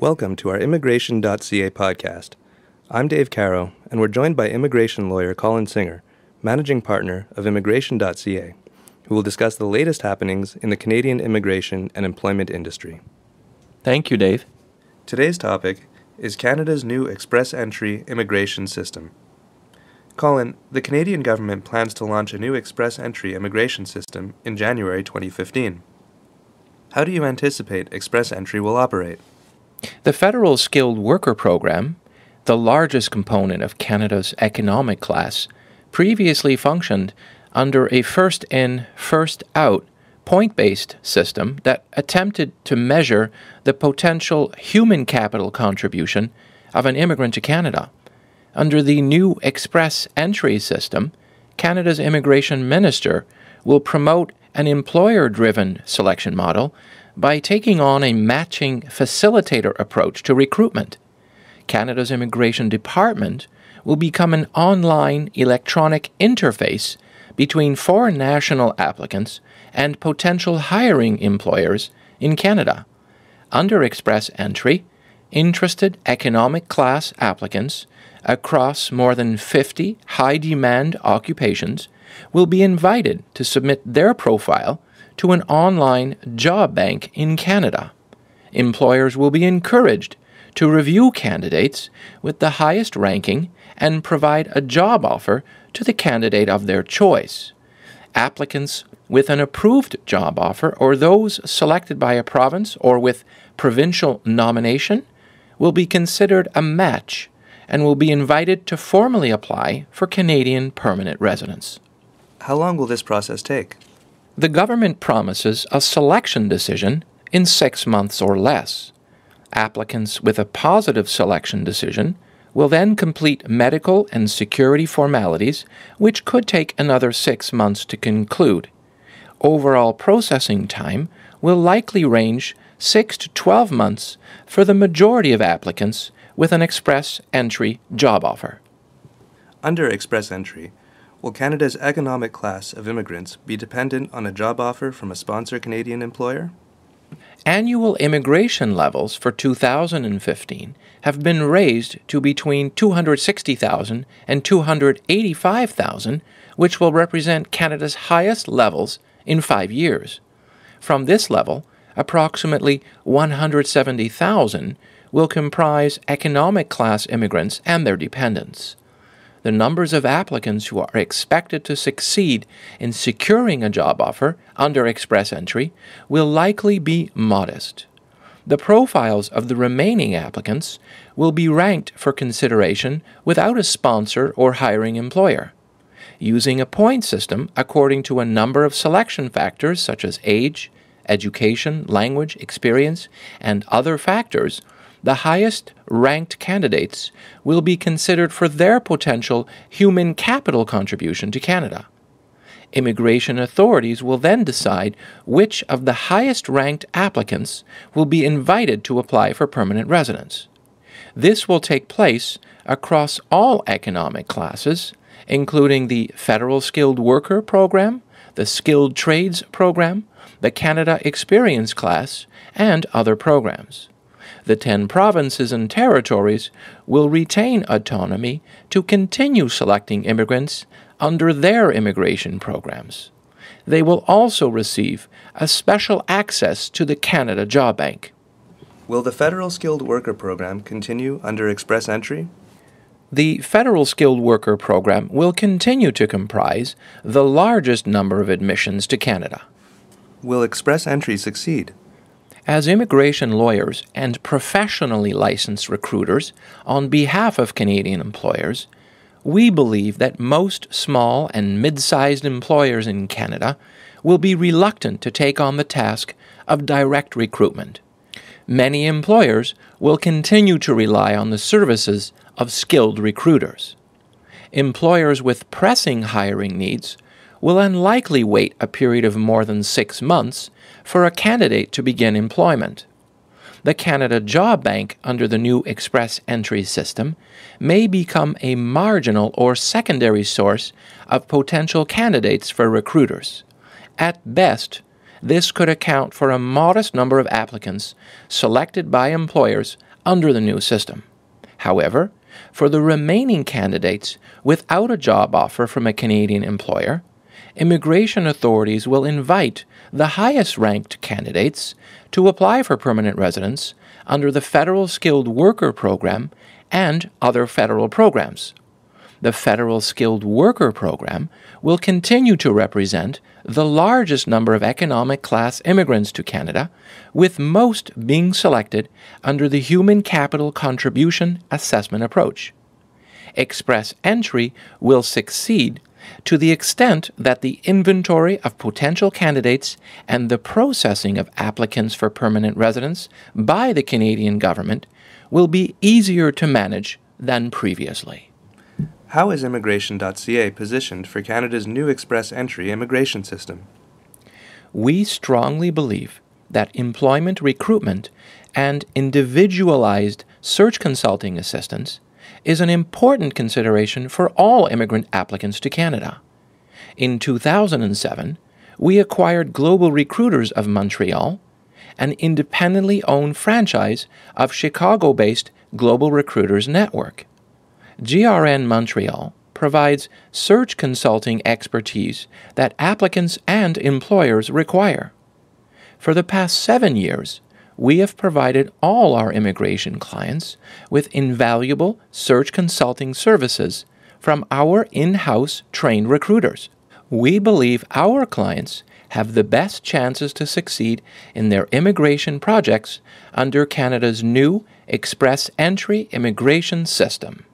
Welcome to our immigration.ca podcast. I'm Dave Caro, and we're joined by immigration lawyer Colin Singer, managing partner of immigration.ca, who will discuss the latest happenings in the Canadian immigration and employment industry. Thank you, Dave. Today's topic is Canada's new Express Entry immigration system. Colin, the Canadian government plans to launch a new Express Entry immigration system in January 2015. How do you anticipate Express Entry will operate? The Federal Skilled Worker Program, the largest component of Canada's economic class, previously functioned under a first-in, first-out, point-based system that attempted to measure the potential human capital contribution of an immigrant to Canada. Under the new Express Entry system, Canada's immigration minister will promote an employer-driven selection model by taking on a matching facilitator approach to recruitment. Canada's Immigration Department will become an online electronic interface between foreign national applicants and potential hiring employers in Canada. Under Express Entry, interested economic class applicants across more than 50 high-demand occupations will be invited to submit their profile to an online job bank in Canada. Employers will be encouraged to review candidates with the highest ranking and provide a job offer to the candidate of their choice. Applicants with an approved job offer or those selected by a province or with provincial nomination will be considered a match and will be invited to formally apply for Canadian permanent residence. How long will this process take? The government promises a selection decision in 6 months or less. Applicants with a positive selection decision will then complete medical and security formalities, which could take another 6 months to conclude. Overall processing time will likely range 6 to 12 months for the majority of applicants with an Express Entry job offer. Under Express Entry, will Canada's economic class of immigrants be dependent on a job offer from a sponsor Canadian employer? Annual immigration levels for 2015 have been raised to between 260,000 and 285,000, which will represent Canada's highest levels in 5 years. From this level, approximately 170,000 will comprise economic class immigrants and their dependents. The numbers of applicants who are expected to succeed in securing a job offer under Express Entry will likely be modest. The profiles of the remaining applicants will be ranked for consideration without a sponsor or hiring employer. Using a point system according to a number of selection factors such as age, education, language, experience, and other factors, the highest-ranked candidates will be considered for their potential human capital contribution to Canada. Immigration authorities will then decide which of the highest-ranked applicants will be invited to apply for permanent residence. This will take place across all economic classes, including the Federal Skilled Worker Program, the Skilled Trades Program, the Canada Experience Class, and other programs. The 10 provinces and territories will retain autonomy to continue selecting immigrants under their immigration programs. They will also receive a special access to the Canada Job Bank. Will the Federal Skilled Worker Program continue under Express Entry? The Federal Skilled Worker Program will continue to comprise the largest number of admissions to Canada. Will Express Entry succeed? As immigration lawyers and professionally licensed recruiters on behalf of Canadian employers, we believe that most small and mid-sized employers in Canada will be reluctant to take on the task of direct recruitment. Many employers will continue to rely on the services of skilled recruiters. Employers with pressing hiring needs will unlikely wait a period of more than 6 months for a candidate to begin employment. The Canada Job Bank under the new Express Entry system may become a marginal or secondary source of potential candidates for recruiters. At best, this could account for a modest number of applicants selected by employers under the new system. However, for the remaining candidates without a job offer from a Canadian employer, immigration authorities will invite the highest-ranked candidates to apply for permanent residence under the Federal Skilled Worker Program and other federal programs. The Federal Skilled Worker Program will continue to represent the largest number of economic class immigrants to Canada, with most being selected under the Human Capital Contribution Assessment approach. Express Entry will succeed to the extent that the inventory of potential candidates and the processing of applicants for permanent residence by the Canadian government will be easier to manage than previously. How is immigration.ca positioned for Canada's new Express Entry immigration system? We strongly believe that employment recruitment and individualized search consulting assistance is an important consideration for all immigrant applicants to Canada. In 2007, we acquired Global Recruiters of Montreal, an independently owned franchise of Chicago-based Global Recruiters Network. GRN Montreal provides search consulting expertise that applicants and employers require. For the past 7 years, we have provided all our immigration clients with invaluable search consulting services from our in-house trained recruiters. We believe our clients have the best chances to succeed in their immigration projects under Canada's new Express Entry immigration system.